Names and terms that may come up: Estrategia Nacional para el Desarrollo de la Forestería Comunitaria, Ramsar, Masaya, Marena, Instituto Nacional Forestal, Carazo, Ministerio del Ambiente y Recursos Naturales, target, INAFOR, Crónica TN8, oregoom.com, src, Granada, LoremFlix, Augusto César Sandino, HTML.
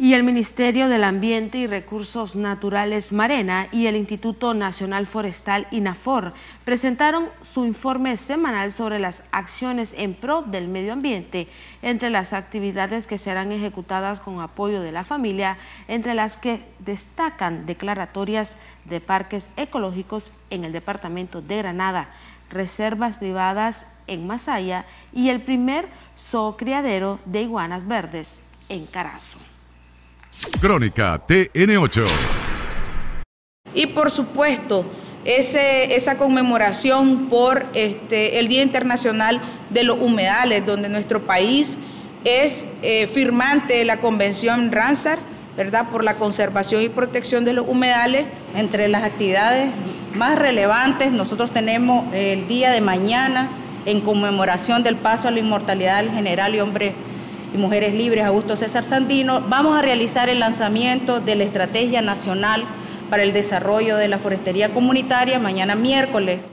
y el Ministerio del Ambiente y Recursos Naturales, Marena, y el Instituto Nacional Forestal, INAFOR, presentaron su informe semanal sobre las acciones en pro del medio ambiente. Entre las actividades que serán ejecutadas con apoyo de la familia, entre las que destacan declaratorias de parques ecológicos en el departamento de Granada, reservas privadas en Masaya y el primer zoocriadero de iguanas verdes en Carazo. Crónica TN8. Y por supuesto, esa conmemoración por el Día Internacional de los Humedales, donde nuestro país es firmante de la Convención Ramsar, ¿verdad?, por la conservación y protección de los humedales. Entre las actividades más relevantes, nosotros tenemos el día de mañana en conmemoración del paso a la inmortalidad del general y hombre y mujeres libres Augusto César Sandino. Vamos a realizar el lanzamiento de la Estrategia Nacional para el Desarrollo de la Forestería Comunitaria mañana miércoles.